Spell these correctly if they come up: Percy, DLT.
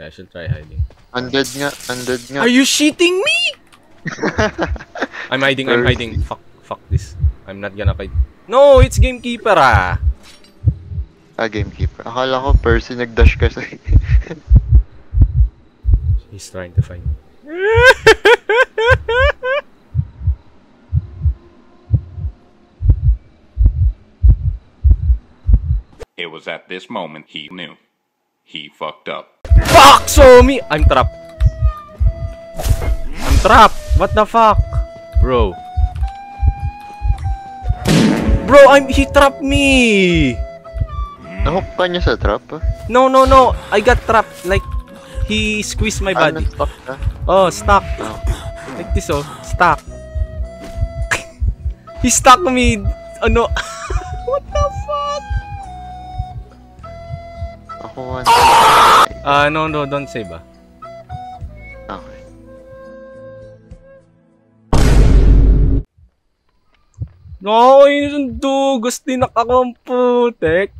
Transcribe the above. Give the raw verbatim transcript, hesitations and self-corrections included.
Yeah, I should try hiding. Undead nga, undead nga. Are you cheating me? I'm hiding, I'm hiding. Fuck, fuck this. I'm not gonna fight. No, it's Gamekeeper ah! Ah, Gamekeeper. Akala ko Percy nagdash kasi. He's trying to find me. It was at this moment he knew. He fucked up. Fuck so me! I'm trapped. I'm trapped! What the fuck? Bro. Bro, I'm he trapped me! Nahook ka niya sa trap? No, no, no. I got trapped. Like, he squeezed my body. Ah, na-stuck ka? Oh, stuck. Oh. Like this oh. Stuck. He stuck me. Ano? What the fuck? Ako one. Ah, uh, no, no. Don't save ah. Okay. No, yun yung dugos. Tinak ako ang putek.